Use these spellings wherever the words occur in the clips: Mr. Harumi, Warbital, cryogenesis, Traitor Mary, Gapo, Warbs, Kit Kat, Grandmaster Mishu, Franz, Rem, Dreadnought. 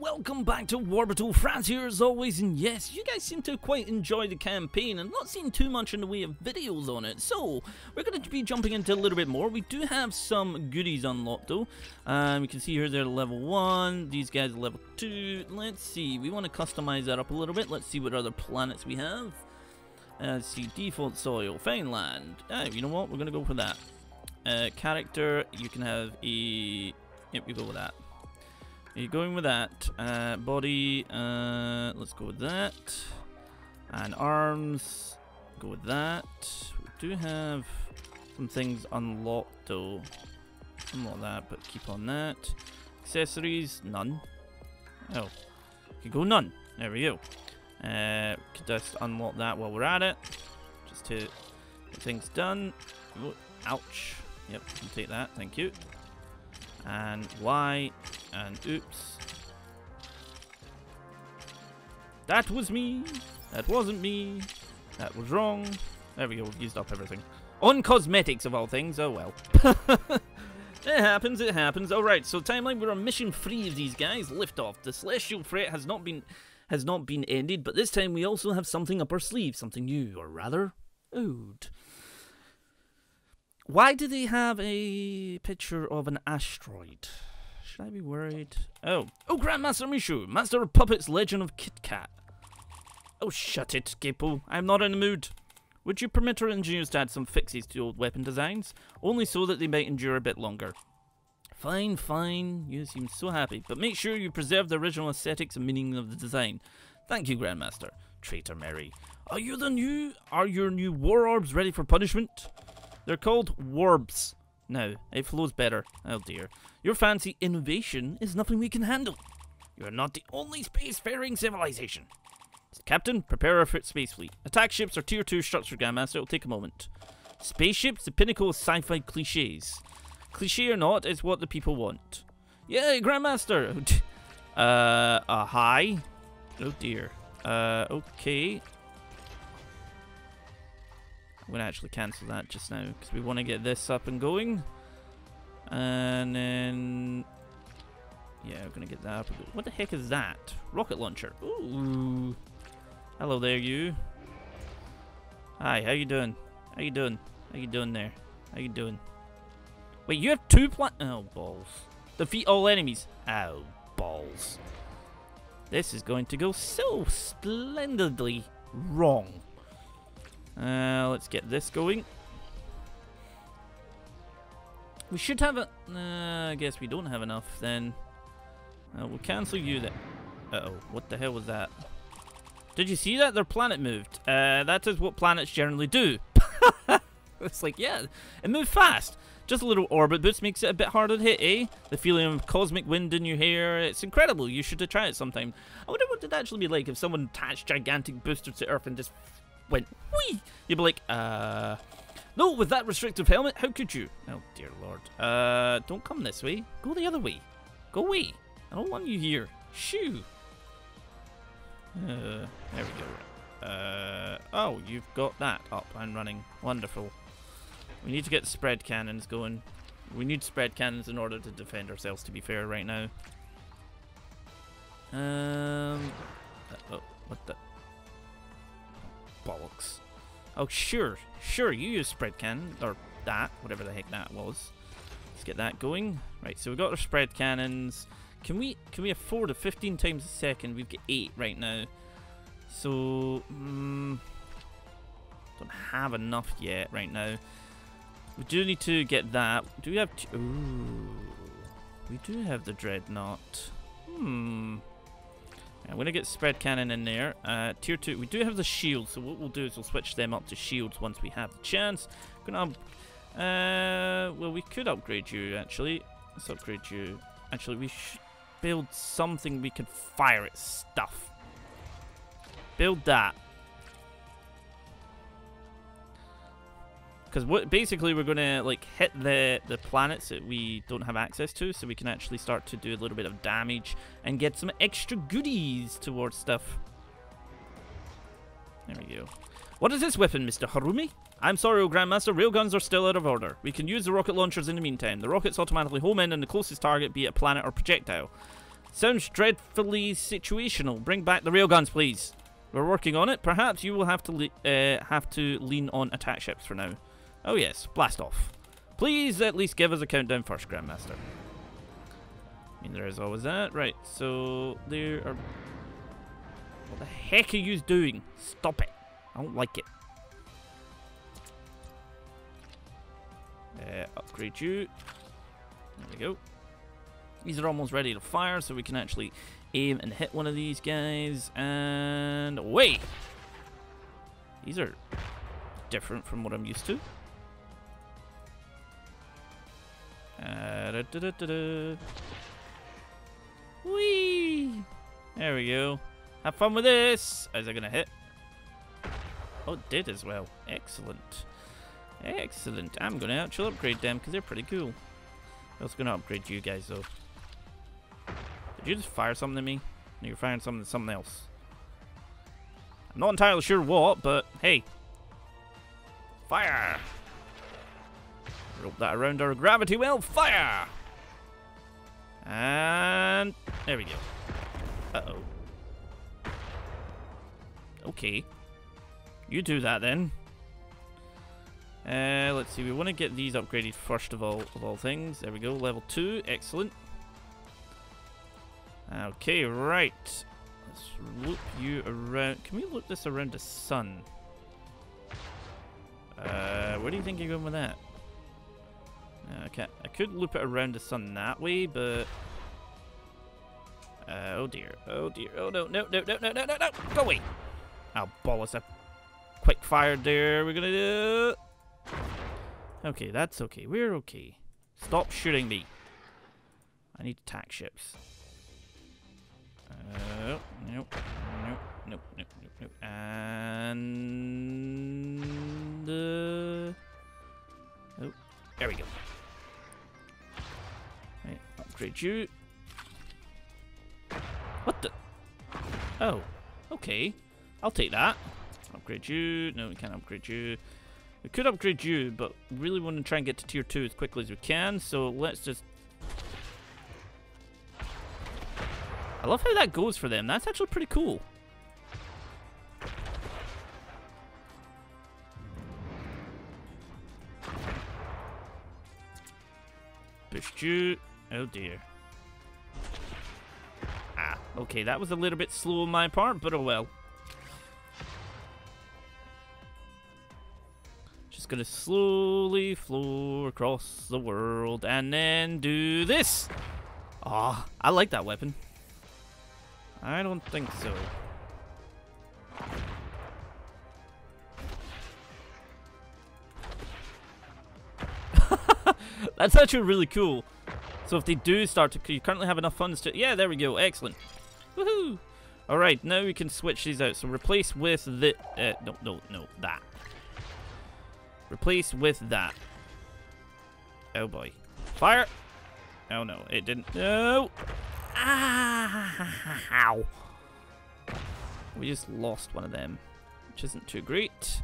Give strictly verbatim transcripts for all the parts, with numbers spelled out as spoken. welcome back to Warbital. Franz here as always, and yes, you guys seem to quite enjoy the campaign and not seen too much in the way of videos on it, so we're going to be jumping into a little bit more. We do have some goodies unlocked though. Um, you can see here they're level one, these guys are level two, let's see, we want to customize that up a little bit. Let's see what other planets we have. Uh, let's see, default soil, Finland. Ah, you know what, we're going to go for that. Uh, character, you can have a... Yep, we go with that. Are you going with that? Uh, body, uh, let's go with that. And arms, go with that. We do have some things unlocked though. Unlock that, but keep on that. Accessories, none. Oh, you can go none. There we go. Uh, we could just unlock that while we're at it. Just to get things done. Ooh, ouch. Yep, you can take that. Thank you. And Y and oops, that was me, that wasn't me, that was wrong. There we go, we've used up everything on cosmetics of all things. Oh well. It happens, it happens. Alright, so timeline, we're on mission three of these guys, liftoff. The celestial freight has not been has not been ended, but this time we also have something up our sleeve, something new, or rather old. Why do they have a picture of an asteroid? Should I be worried? Oh. Oh, Grandmaster Mishu, Master of Puppets, Legend of Kit Kat. Oh, shut it, Gapo. I'm not in the mood. Would you permit our engineers to add some fixies to old weapon designs? Only so that they might endure a bit longer. Fine, fine. You seem so happy. But make sure you preserve the original aesthetics and meaning of the design. Thank you, Grandmaster. Traitor Mary. Are you the new... Are your new war orbs ready for punishment? They're called Warbs. No, it flows better. Oh dear. Your fancy innovation is nothing we can handle. You are not the only spacefaring civilization. Captain, prepare our space fleet. Attack ships are tier two structured, Grandmaster. It'll take a moment. Spaceships, the pinnacle of sci-fi cliches. Cliché or not, it's what the people want. Yay, Grandmaster! uh, uh, hi? Oh dear. Uh, okay. I'm going to actually cancel that just now because we want to get this up and going. And then... Yeah, we're going to get that up and going. What the heck is that? Rocket launcher. Ooh. Hello there, you. Hi, how you doing? How you doing? How you doing there? How you doing? Wait, you have two pla- Oh, balls. Defeat all enemies. Oh, balls. This is going to go so splendidly wrong. Uh, let's get this going. We should have a... Uh, I guess we don't have enough then. Uh, we'll cancel you then. Uh-oh, what the hell was that? Did you see that? Their planet moved. Uh, that is what planets generally do. It's like, yeah, it moved fast. Just a little orbit boost makes it a bit harder to hit, eh? The feeling of cosmic wind in your hair, it's incredible. You should try it sometime. I wonder what it'd actually be like if someone attached gigantic boosters to Earth and just... went, whee! You'd be like, uh... No, with that restrictive helmet, how could you? Oh, dear lord. Uh, don't come this way. Go the other way. Go away. I don't want you here. Shoo! Uh, there we go. Uh, oh, you've got that up and running. Wonderful. We need to get spread cannons going. We need spread cannons in order to defend ourselves, to be fair, right now. Um... Oh, what the... Bollocks. Oh, sure. Sure, you use spread cannon. Or that. Whatever the heck that was. Let's get that going. Right, so we've got our spread cannons. Can we can we afford a fifteen times a second? We've got eight right now. So, um, don't have enough yet right now. We do need to get that. Do we have... T Ooh. We do have the dreadnought. Hmm... I'm going to get spread cannon in there. Uh, tier two. We do have the shields, so what we'll do is we'll switch them up to shields once we have the chance. Gonna, uh, well, we could upgrade you, actually. Let's upgrade you. Actually, we should build something we can fire at stuff. Build that. Because what basically we're going to like hit the, the planets that we don't have access to, so we can actually start to do a little bit of damage and get some extra goodies towards stuff. There we go. What is this weapon, Mister Harumi? I'm sorry, oh Grandmaster, railguns are still out of order. We can use the rocket launchers in the meantime. The rockets automatically home in and the closest target be a planet or projectile. Sounds dreadfully situational. Bring back the railguns, please. We're working on it. Perhaps you will have to le uh, have to lean on attack ships for now. Oh yes, blast off. Please at least give us a countdown first, Grandmaster. I mean, there is always that. Right, so there are... What the heck are you doing? Stop it. I don't like it. Uh, upgrade you. There we go. These are almost ready to fire, so we can actually aim and hit one of these guys. And away! These are different from what I'm used to. Uh, da, da, da, da, da. Whee! There we go. Have fun with this! Is it gonna hit? Oh, it did as well. Excellent. Excellent. I'm gonna actually upgrade them because they're pretty cool. I was gonna upgrade you guys though. Did you just fire something at me? No, you're firing something at something else. I'm not entirely sure what, but hey. Fire! Rope that around our gravity well. Fire! And there we go. Uh-oh. Okay. You do that then. Uh, let's see, we want to get these upgraded first of all, of all things. There we go, level two, excellent. Okay, right. Let's loop you around. Can we loop this around the sun? Uh, where do you think you're going with that? Okay, I could loop it around the sun that way, but... Uh, oh dear, oh dear, oh no, no, no, no, no, no, no, no, go away! Oh, bollocks, I quick fire there, we're gonna do... Okay, that's okay. We're okay. Stop shooting me. I need attack ships. Uh, nope, nope, nope, nope, nope, nope. And... Uh, oh, there we go. Right, upgrade you. What the? Oh, okay. I'll take that. Upgrade you. No, we can't upgrade you. We could upgrade you, but really want to try and get to tier two as quickly as we can, so let's just... I love how that goes for them. That's actually pretty cool. Boost you. Oh dear. Ah, okay, that was a little bit slow on my part, but oh well. Gonna slowly flow across the world and then do this. Ah, oh, I like that weapon. I don't think so. That's actually really cool. So if they do start to, you currently have enough funds to, yeah, there we go, excellent. Woohoo! All right, now we can switch these out. So replace with the, uh, no, no, no, that. Replaced with that. Oh boy. Fire! Oh no, it didn't. No! Ah! Ow! We just lost one of them, which isn't too great.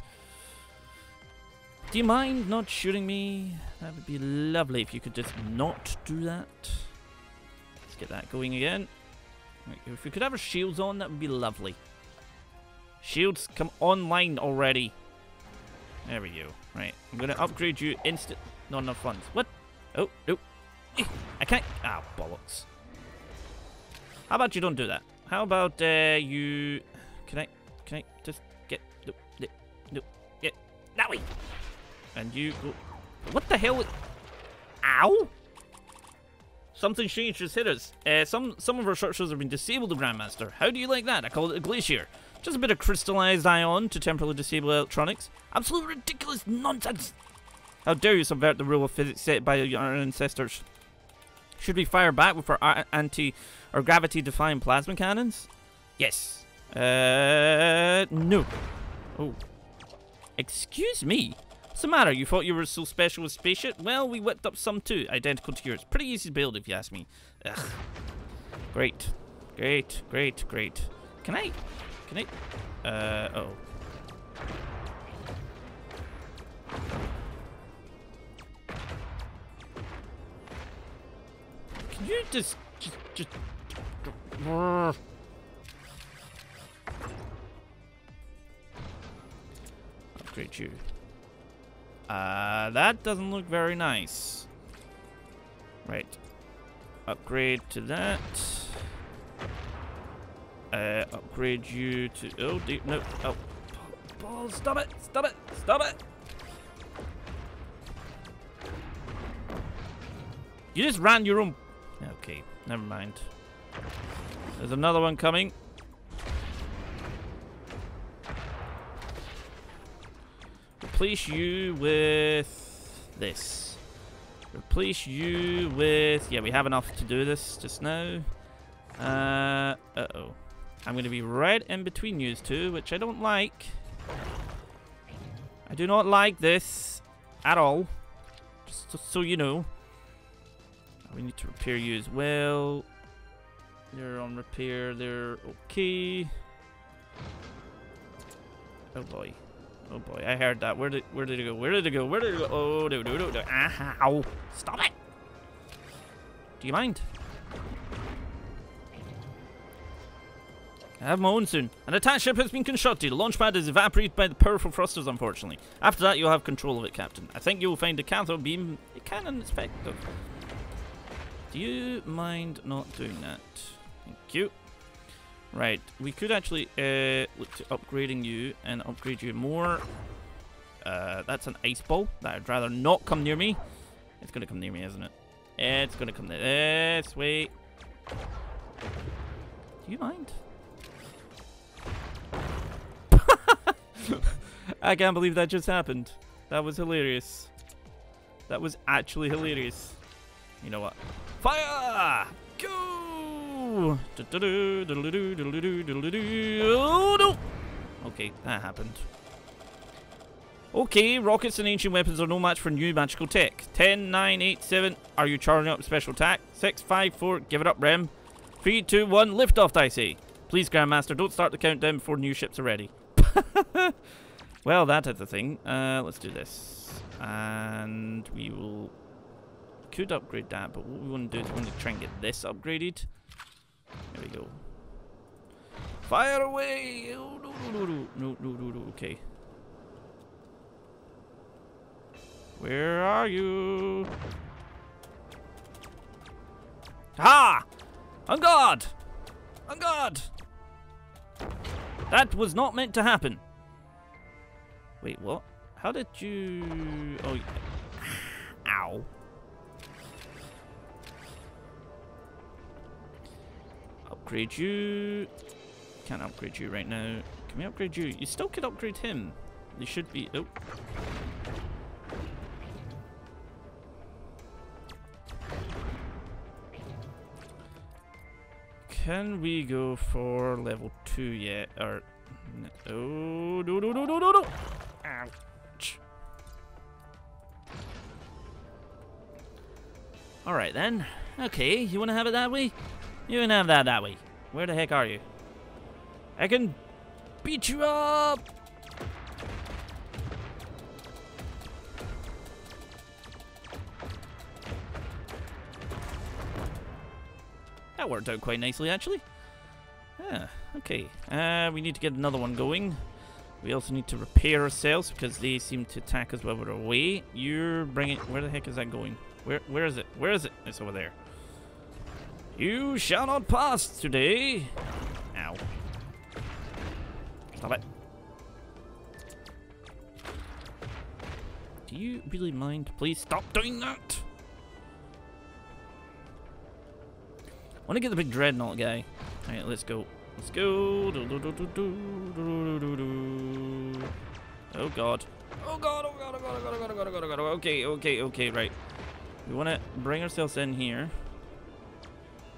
Do you mind not shooting me? That would be lovely if you could just not do that. Let's get that going again. If we could have our shields on, that would be lovely. Shields, come online already. There we go. Right, I'm gonna upgrade you instant. Not enough funds. What? Oh, no. I can't. Ah, bollocks. How about you don't do that? How about uh, you? Can I? Can I just get? No, no, get that way. And you go. What the hell? Ow! Something strange just hit us. Uh, some some of our structures have been disabled, Grandmaster. How do you like that? I call it a glacier. Just a bit of crystallized ion to temporarily disable electronics. Absolute ridiculous nonsense! How dare you subvert the rule of physics set by our ancestors? Should we fire back with our anti- or gravity-defying plasma cannons? Yes. Uh, no. Oh. Excuse me? What's the matter? You thought you were so special with spaceship? Well, we whipped up some too, identical to yours. Pretty easy to build, if you ask me. Ugh. Great. Great, great, great. Can I... Can I? Uh oh. Can you just, just, just Upgrade you. Uh, that doesn't look very nice. Right. Upgrade to that. Uh, upgrade you to... Oh, dear, no. Oh. Oh, stop it. Stop it. Stop it. You just ran your own... Okay, never mind. There's another one coming. Replace you with this. Replace you with... Yeah, we have enough to do this just now. Uh, uh-oh. I'm going to be right in between you two, which I don't like. I do not like this at all. Just so, so you know. We need to repair you as well. They're on repair. They're okay. Oh boy. Oh boy. I heard that. Where did where did it go? Where did it go? Where did it go? Oh no no no no. Ah, ow. Stop it. Do you mind? I have my own soon. An attack ship has been constructed. The launch pad is evaporated by the powerful thrusters, unfortunately. After that, you'll have control of it, Captain. I think you'll find the cathode beam cannon effective. Do you mind not doing that? Thank you. Right, we could actually uh, look to upgrading you and upgrade you more. Uh, that's an ice ball that I'd rather not come near me. It's going to come near me, isn't it? It's going to come near this way. Do you mind? I can't believe that just happened. That was hilarious. That was actually hilarious. You know what? Fire! Go! Oh no! Okay, that happened. Okay, rockets and ancient weapons are no match for new magical tech. ten, nine, eight, seven. Are you charging up special attack? six, five, four. Give it up, Rem. three, two, one. Lift off, I say. Please, Grandmaster, don't start the countdown before new ships are ready. Well, that is the thing. Uh, let's do this. And we will... Could upgrade that, but what we want to do is we want to try and get this upgraded. There we go. Fire away! Oh, no, no, no, no, no, no, no, okay. Where are you? Ha! On guard! On guard! That was not meant to happen. Wait, what? How did you... Oh, yeah. Ow. Upgrade you. Can't upgrade you right now. Can we upgrade you? You still could upgrade him. You should be. Oh. Can we go for level two yet? Or no? No! No! No! No! No! No! Ouch. All right then. Okay, you want to have it that way? You can have that that way. Where the heck are you? I can beat you up! That worked out quite nicely, actually. Yeah, okay. Uh, we need to get another one going. We also need to repair ourselves because they seem to attack us while we're away. You're bringing... Where the heck is that going? Where? Where is it? Where is it? It's over there. You shall not pass today. Ow. Stop it. Do you really mind? Please stop doing that. I want to get the big dreadnought guy. Alright, let's go. Let's go. Oh god. Oh god, oh god, oh god, oh god, oh god, oh god, oh god, oh god. Okay, okay, okay, right. We want to bring ourselves in here.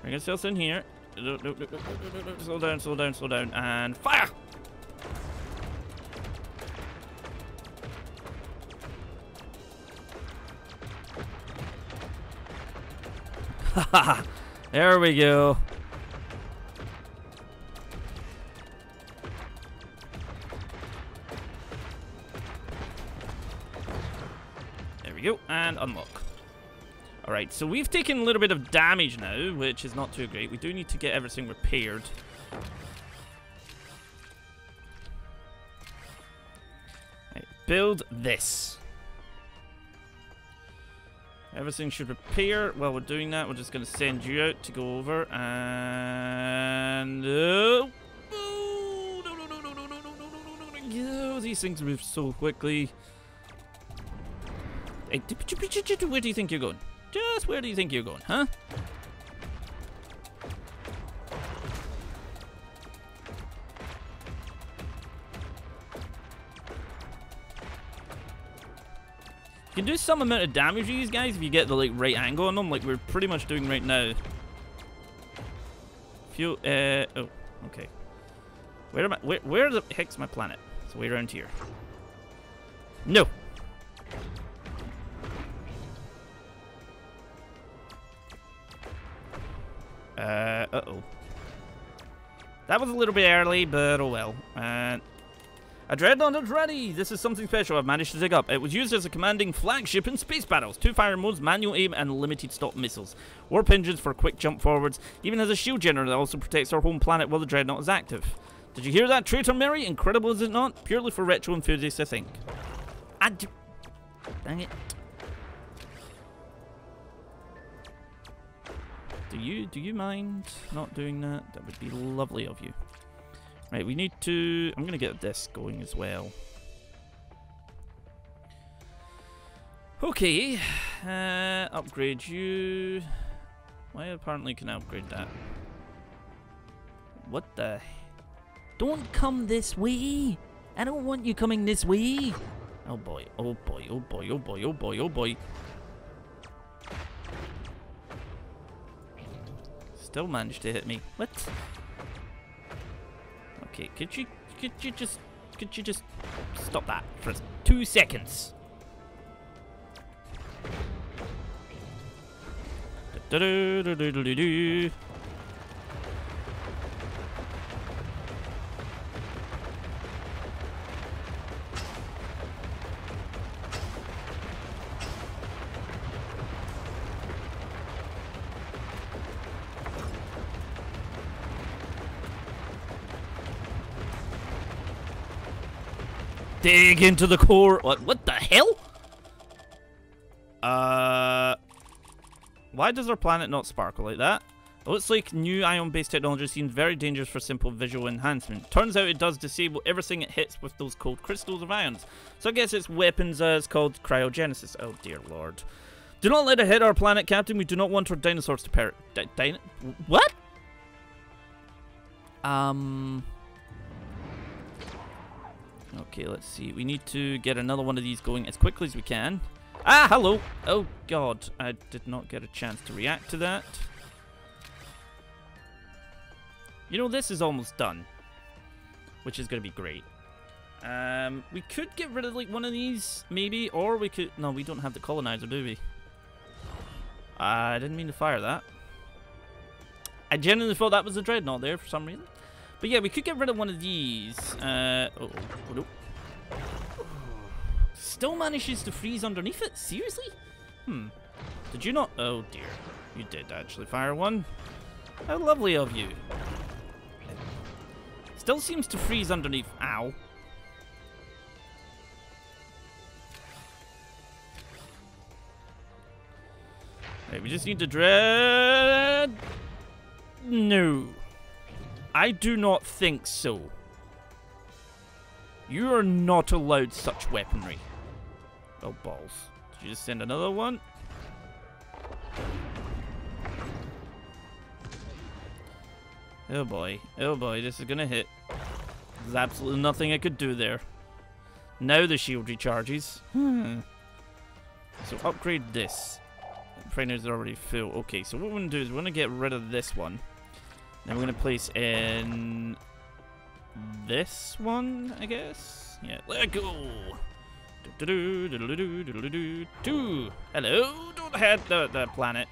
Bring ourselves in here. No, no, no, no, no, no, no. Slow down, slow down, slow down, and fire! Haha! There we go. There we go, and unlock. Alright, so we've taken a little bit of damage now, which is not too great. We do need to get everything repaired. Right, build this. Everything should repair. While we're doing that, we're just going to send you out to go over. And... oh, oh no, no, no, no, no, no, no, no, no, no, no. These things move so quickly. Hey, where do you think you're going? Just where do you think you're going, huh? You can do some amount of damage to these guys if you get the like right angle on them, like we're pretty much doing right now. Fuel. Uh, oh, okay. Where am I? Where, where the heck's my planet? It's way around here. No. Uh, uh oh. That was a little bit early, but oh well. Uh, a dreadnought is ready! This is something special I've managed to dig up. It was used as a commanding flagship in space battles. Two fire modes, manual aim, and limited stop missiles. Warp engines for quick jump forwards. Even has a shield generator that also protects our home planet while the dreadnought is active. Did you hear that, Traitor Mary? Incredible, is it not? Purely for retro enthusiasts, I think. I d- Dang it. Do you, do you mind not doing that? That would be lovely of you. Right, we need to... I'm going to get this going as well. Okay. Uh, upgrade you. Why apparently can I upgrade that? What the... Don't come this way! I don't want you coming this way! Oh boy, oh boy, oh boy, oh boy, oh boy, oh boy. Still managed to hit me. What? Okay, could you could you just could you just stop that for two seconds? Da-da-da-da-da-da-da. Dig into the core. What? What the hell? Uh, why does our planet not sparkle like that? It looks like new ion-based technology seems very dangerous for simple visual enhancement. Turns out it does disable everything it hits with those cold crystals of ions. So I guess its weapons uh, is called cryogenesis. Oh dear lord! Do not let it hit our planet, Captain. We do not want our dinosaurs to perish. Di- dino- what? Um. Okay, let's see. We need to get another one of these going as quickly as we can. Ah, hello! Oh, God. I did not get a chance to react to that. You know, this is almost done. Which is going to be great. Um, we could get rid of, like, one of these, maybe. Or we could... No, we don't have the colonizer, do we? I didn't mean to fire that. I genuinely thought that was a dreadnought there for some reason. But yeah, we could get rid of one of these. Uh, oh, oh, no. Still manages to freeze underneath it? Seriously? Hmm. Did you not? Oh dear. You did actually fire one. How lovely of you. Still seems to freeze underneath. Ow. Right, we just need to dread... No. I do not think so. You are not allowed such weaponry. Oh, balls. Did you just send another one? Oh, boy. Oh, boy. This is going to hit. There's absolutely nothing I could do there. Now the shield recharges. Hmm. So, upgrade this. The trainer's already full. Okay, so what we're going to do is we're going to get rid of this one. And we're going to place in this one, I guess? Yeah, let go! Do, do, do, do, do, do, do, do, do. Hello! Don't hit the, the planet.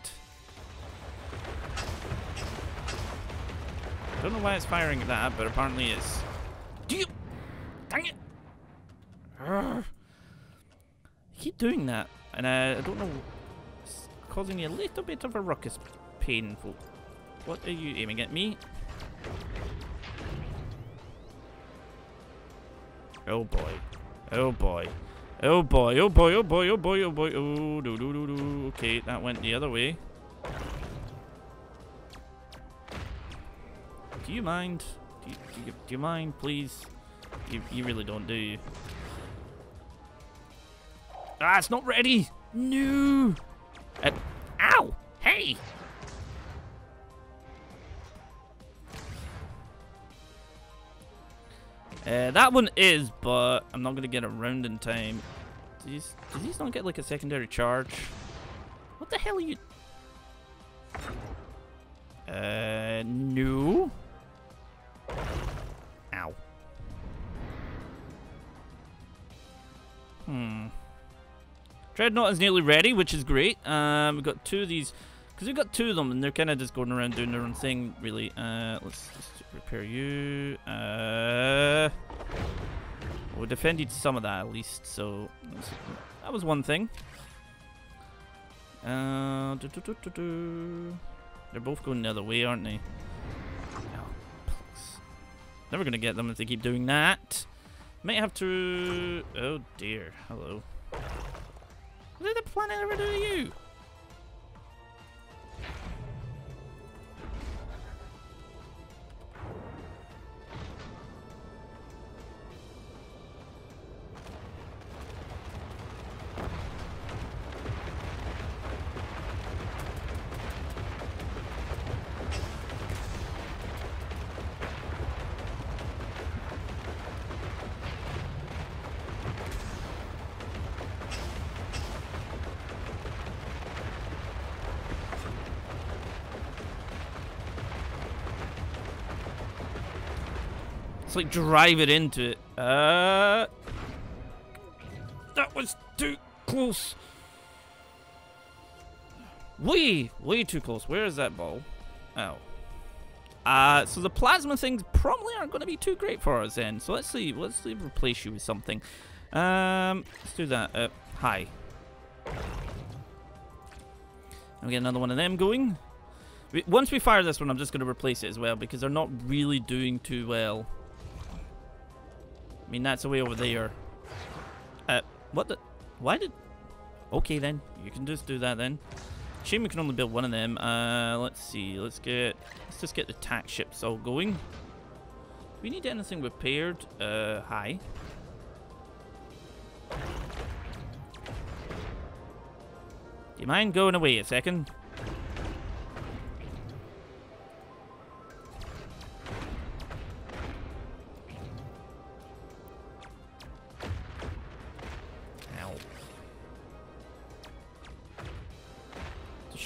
Don't know why it's firing at that, but apparently it is. Do you... Dang it! I keep doing that, and I, I don't know... causing you a little bit of a ruckus. Painful. What are you aiming at me? Oh boy. Oh boy. Oh boy. Oh boy. Oh boy. Oh boy. Oh boy. Oh do do do do. Okay, that went the other way. Do you mind? Do you, do you, do you mind, please? You, you really don't, do you? Ah, it's not ready! No! Uh, ow! Hey! Uh, that one is, but I'm not going to get around in time. Did these, did these not get like a secondary charge? What the hell are you... Uh, no. Ow. Hmm. Dreadnought is nearly ready, which is great. Um, we've got two of these, because we've got two of them, and they're kind of just going around doing their own thing, really. Uh, let's, let's repair you. Uh, we defended some of that at least, so that was one thing. Uh, do, do, do, do, do. They're both going the other way, aren't they? Oh, never gonna get them if they keep doing that. Might have to... Oh dear, hello. What did the planet ever do to you? Like drive it into it. Uh, that was too close. Way, way too close. Where is that ball? Oh. Uh, so the plasma things probably aren't going to be too great for us then. So let's see. Let's see, replace you with something. Um, let's do that. Uh, hi. And we get another one of them going. We, once we fire this one, I'm just going to replace it as well because they're not really doing too well. I mean, that's away over there. Uh, what the? Why did... Okay, then. You can just do that, then. Shame we can only build one of them. Uh, let's see. Let's get... Let's just get the attack ships all going. Do we need anything repaired? Uh, hi. Do you mind going away a second?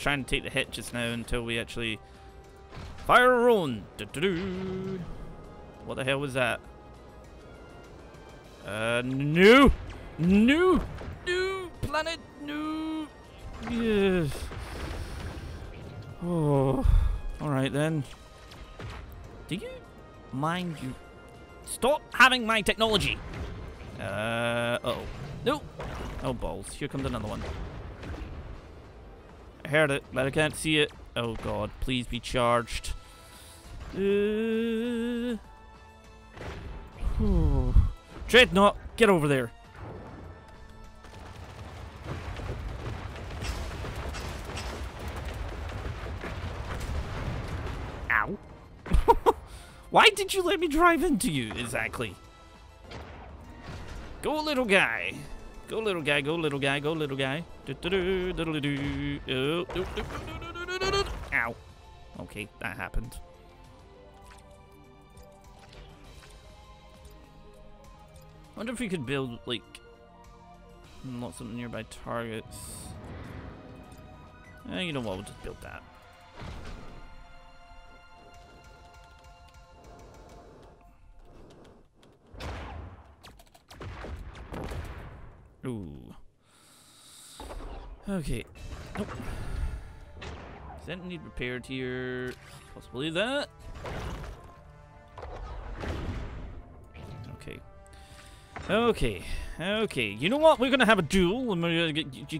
Trying to take the hit just now until we actually fire our own. Du -du -du. What the hell was that? Uh, no, no, no, planet, no. Yes. Oh, all right then. Do you mind you? Stop having my technology. Uh, uh oh, no. Oh balls! Here comes another one. Heard it, but I can't see it. Oh god, please be charged. Uh, Dreadnought, get over there. Ow. Why did you let me drive into you exactly? Go little guy. Go little guy, go little guy, go little guy. Ow. Okay, that happened. I wonder if we could build, like, lots of nearby targets. Eh, you know what, we'll just build that. Ooh. Okay. Nope. Does that need repaired here? Possibly that. Okay. Okay, okay. You know what? We're gonna have a duel.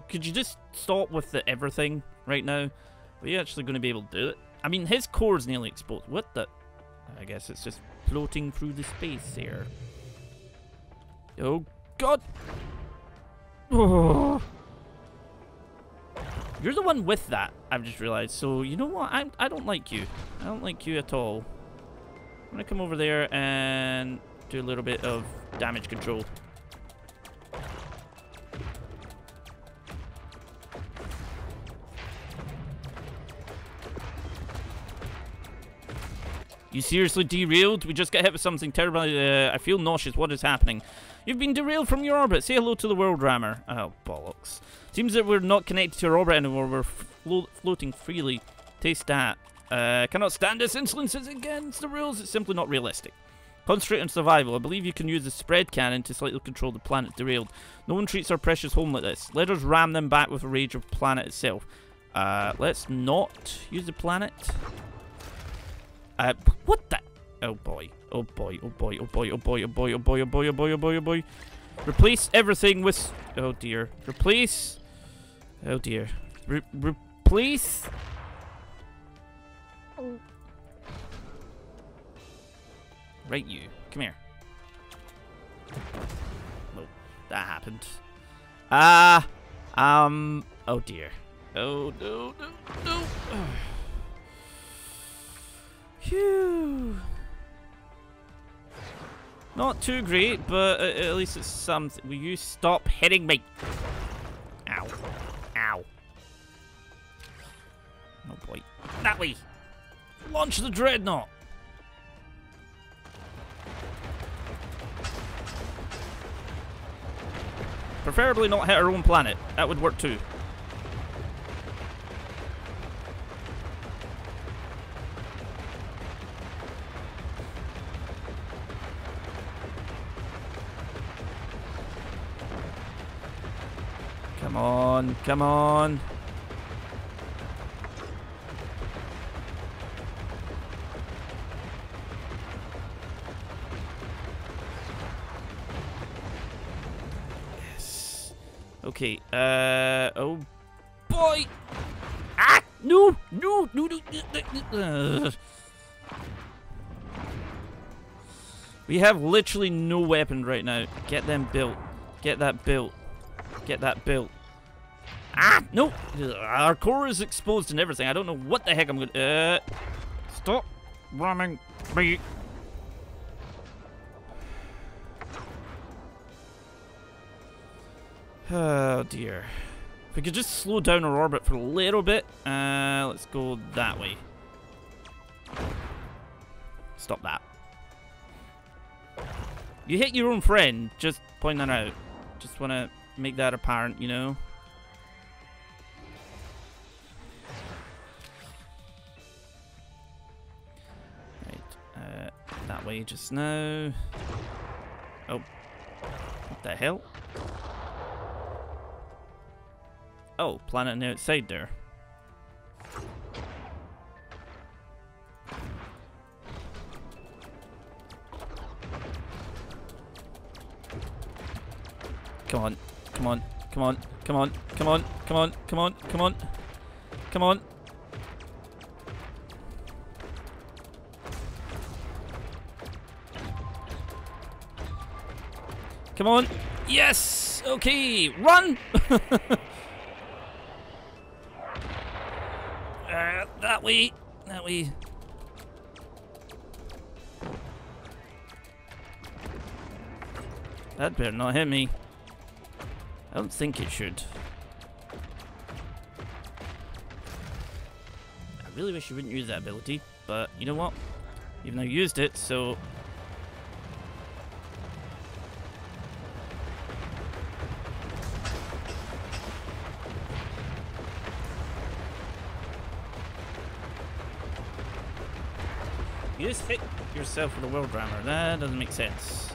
Could you just stop with the everything right now? Are you actually gonna be able to do it? I mean, his core is nearly exposed. What the? I guess it's just floating through the space here. Oh God! Oh. You're the one with that. I've just realised. So you know what? I I don't like you. I don't like you at all. I'm gonna come over there and do a little bit of damage control. You seriously derailed? We just got hit with something terrible. Uh, I feel nauseous. What is happening? You've been derailed from your orbit. Say hello to the world rammer. Oh, bollocks. Seems that we're not connected to our orbit anymore. We're flo floating freely. Taste that. Uh, cannot stand this. Insolence is against the rules. It's simply not realistic. Concentrate on survival. I believe you can use the spread cannon to slightly control the planet derailed. No one treats our precious home like this. Let us ram them back with a rage of planet itself. Uh, let's not use the planet. Uh, what the? Oh boy. Oh boy. Oh boy. Oh boy. Oh boy. Oh boy. Oh boy. Oh boy. Oh boy. Oh boy. Oh boy. Replace everything with. Oh dear. Replace. Oh dear. Replace. Right, you. Come here. Nope. That happened. Ah. Uh, um. Oh dear. Oh no no no. Phew. Not too great, but at least it's something. Will you stop hitting me? Ow. Ow. Oh boy. That way. Launch the dreadnought. Preferably not hit our own planet. That would work too. Come on, come on. Okay, uh, oh boy! Ah! No! No! No! No! no. Uh. We have literally no weapon right now. Get them built. Get that built. Get that built. Ah! No! Our core is exposed and everything. I don't know what the heck I'm gonna. Uh, stop ramming me. Oh dear. If we could just slow down our orbit for a little bit. Uh, let's go that way. Stop that. You hit your own friend. Just point that out. Just want to make that apparent, you know. Right. Uh, that way just now. Oh. What the hell? Oh, planet on the outside there. Come on, come on, come on, come on, come on, come on, come on, come on, come on. Come on. Yes! Okay, run! Uh, that way, that way. That better not hit me. I don't think it should. I really wish you wouldn't use that ability, but you know what? You've now used it, so... You just hit yourself with a world rammer. That doesn't make sense.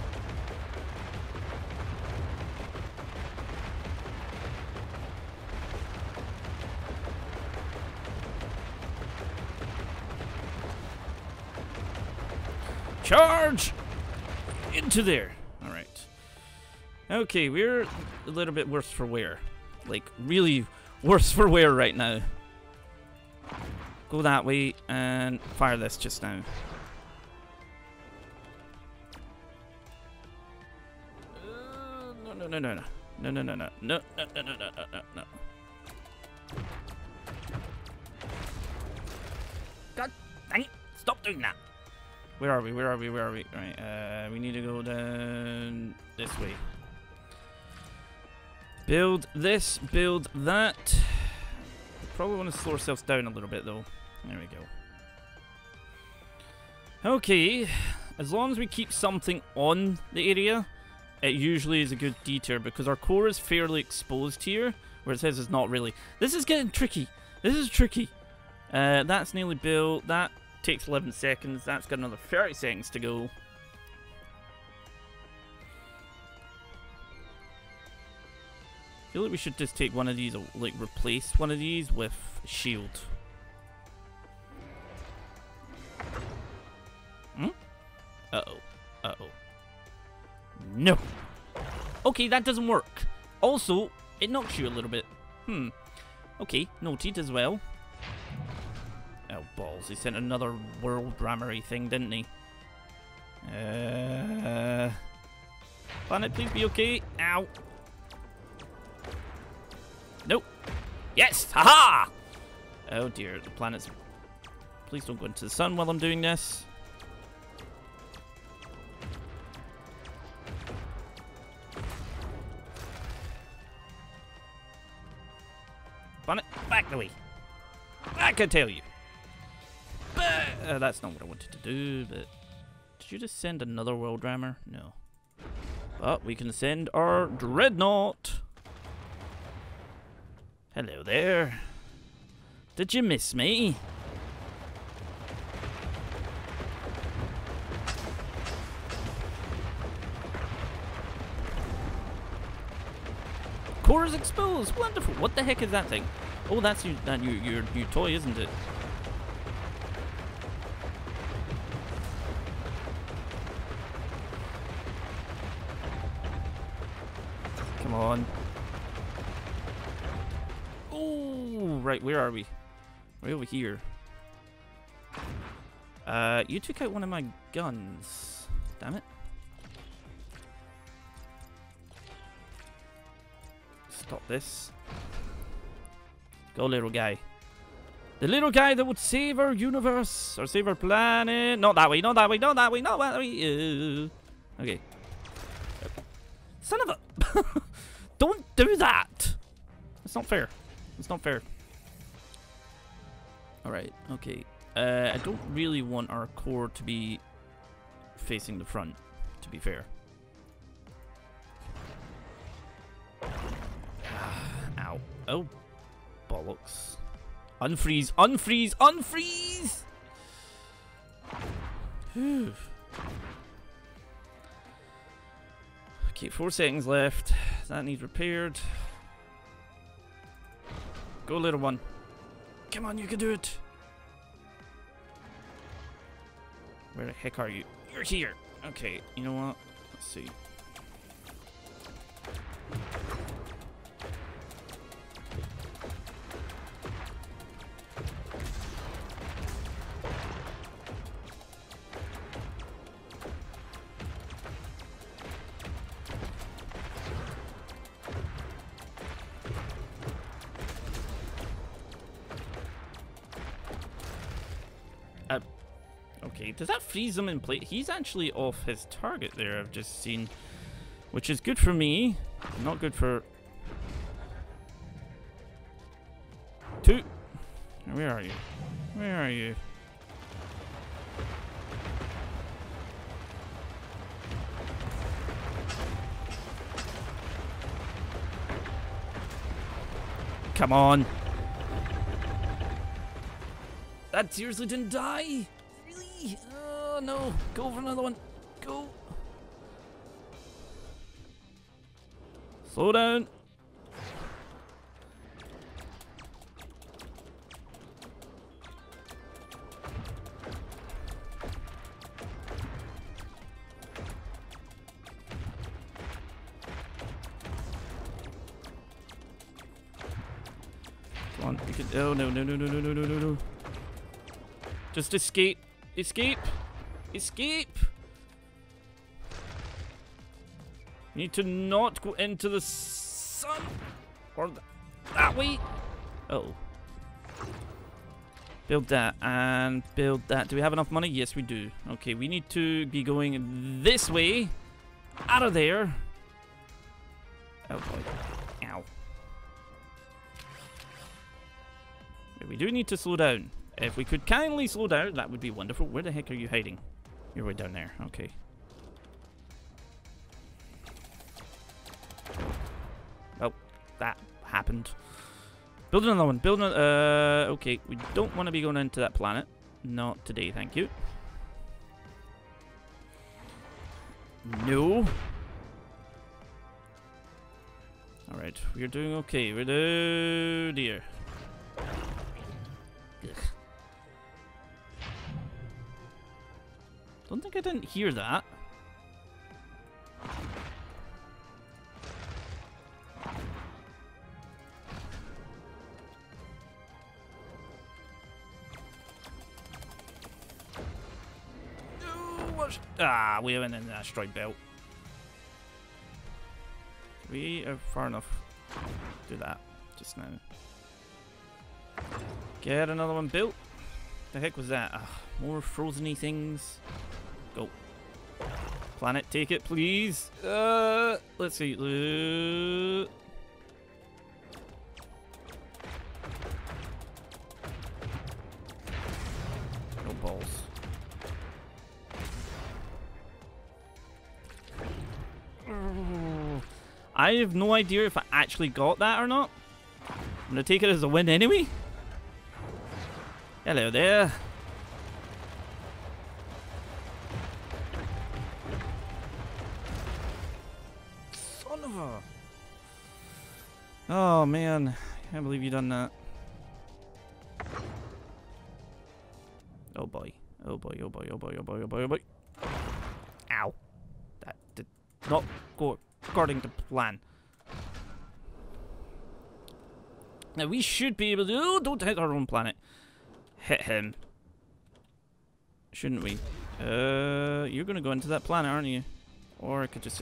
Charge! Into there. Alright. Okay, we're a little bit worse for wear. Like, really worse for wear right now. Go that way and fire this just now. Uh, no, no, no, no, no, no, no, no, no, no, no, no, no, no, no. God dang it! Stop doing that. Where are we? Where are we? Where are we? Right, uh, we need to go down this way. Build this, build that. Probably want to slow ourselves down a little bit though. There we go. Okay, as long as we keep something on the area, it usually is a good detour because our core is fairly exposed here, where it says it's not really. This is getting tricky. This is tricky. Uh, that's nearly built. That takes eleven seconds. That's got another thirty seconds to go. I feel like we should just take one of these, like replace one of these with shield. Hmm? Uh-oh. Uh-oh. No! Okay, that doesn't work. Also, it knocks you a little bit. Hmm. Okay, noted as well. Oh, balls. He sent another world bramery thing, didn't he? Uh, Planet, please be okay. Ow. Nope. Yes! Haha! Oh dear, the planet's... Please don't go into the sun while I'm doing this. Planet, back the way. Back, I tell you. Uh, that's not what I wanted to do, but... Did you just send another world rammer? No. But we can send our dreadnought. Hello there. Did you miss me? Core is exposed. Wonderful. What the heck is that thing? Oh, that's you, that you, your new toy, isn't it? Come on. Right, where are we? We're over here. Uh, you took out one of my guns. Damn it. Stop this. Go, little guy. The little guy that would save our universe, or save our planet. Not that way, not that way, not that way, not that way. Uh, okay. Son of a... Don't do that. It's not fair. It's not fair. Alright, okay. Uh, I don't really want our core to be facing the front, to be fair. Ow. Oh. Bollocks. Unfreeze! Unfreeze! Unfreeze! Whew. Okay, four seconds left. That needs repaired. Go, little one. Come on, you can do it. Where the heck are you? You're here. Okay, you know what? Let's see. Does that freeze him in place? He's actually off his target there, I've just seen. Which is good for me. Not good for... Two. Where are you? Where are you? Come on. That seriously didn't die? Oh no, go for another one. Go. Slow down. on. We could, oh, no, no, no, no, no, no, no, no, no. Just escape. Escape. Escape. You need to not go into the sun. Or the, that way. Oh. Build that and build that. Do we have enough money? Yes, we do. Okay, we need to be going this way. Out of there. Oh, boy. Ow. We do need to slow down. If we could kindly slow down, that would be wonderful. Where the heck are you hiding? You're right down there. Okay. Well, that happened. Build another one. Build another... Uh, okay, we don't want to be going into that planet. Not today, thank you. No. Alright, we're doing okay. We're doing... dear. Ugh. Don't think I didn't hear that. Ah, we went in the asteroid belt. We are far enough to do that just now. Get another one built. The heck was that? Ugh, more frozen-y things. Go. Planet, take it, please. Uh, let's see. Uh, no balls. I have no idea if I actually got that or not. I'm gonna take it as a win anyway. Hello there. Son of a... Oh man, I can't believe you done that. Oh boy. Oh boy, oh boy, oh boy, oh boy, oh boy, oh boy. Ow. That did not go according to plan. Now we should be able to... Oh, don't hit our own planet. Hit him. Shouldn't we? Uh, you're gonna go into that planet, aren't you? Or I could just...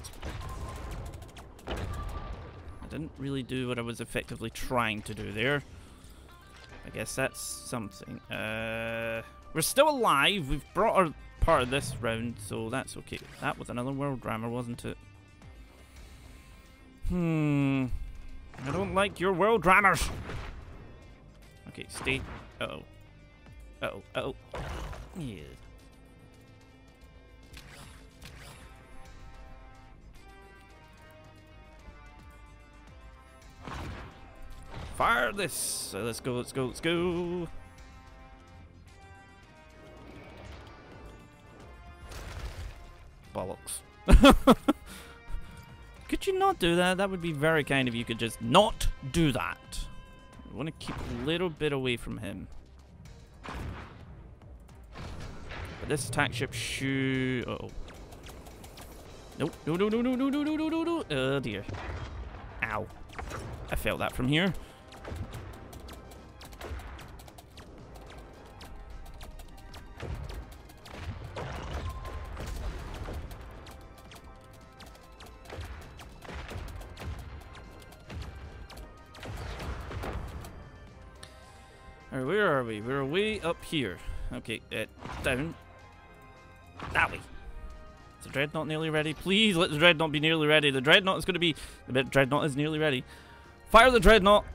I didn't really do what I was effectively trying to do there. I guess that's something. Uh, we're still alive. We've brought our part of this round, so that's okay. That was another world drama, wasn't it? Hmm. I don't like your world dramas. Okay, stay. Uh-oh. Uh-oh, uh-oh. Yeah. Fire this! So let's go, let's go, let's go! Bollocks. Could you not do that? That would be very kind if you could just not do that. I want to keep a little bit away from him. But this attack ship should... Uh oh. Nope. No, no, no, no, no, no, no, no, no, no. Oh dear. Ow. I felt that from here. Alright, where are we? We're way up here. Okay, uh, down. That way. Is the dreadnought nearly ready? Please let the dreadnought be nearly ready. The dreadnought is going to be... The dreadnought is nearly ready. Fire the dreadnought!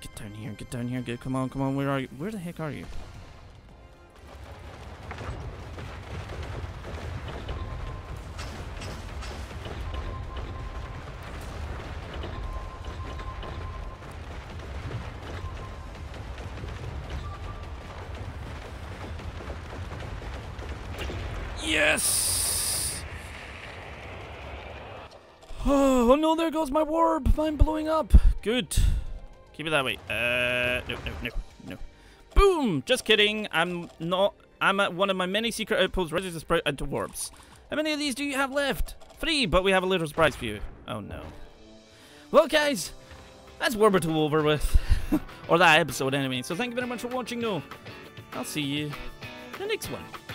Get down here, get down here, good. Come on, come on, where are you? Where the heck are you? Yes! Oh, oh no, there goes my warb! I'm blowing up! Good. Keep it that way. Uh, no, no, no, no. Boom! Just kidding. I'm not... I'm at one of my many secret outposts ready to sprout into warbs. How many of these do you have left? Three, but we have a little surprise for you. Oh no. Well guys, that's Warbital over with. Or that episode, anyway. So thank you very much for watching, though. I'll see you in the next one.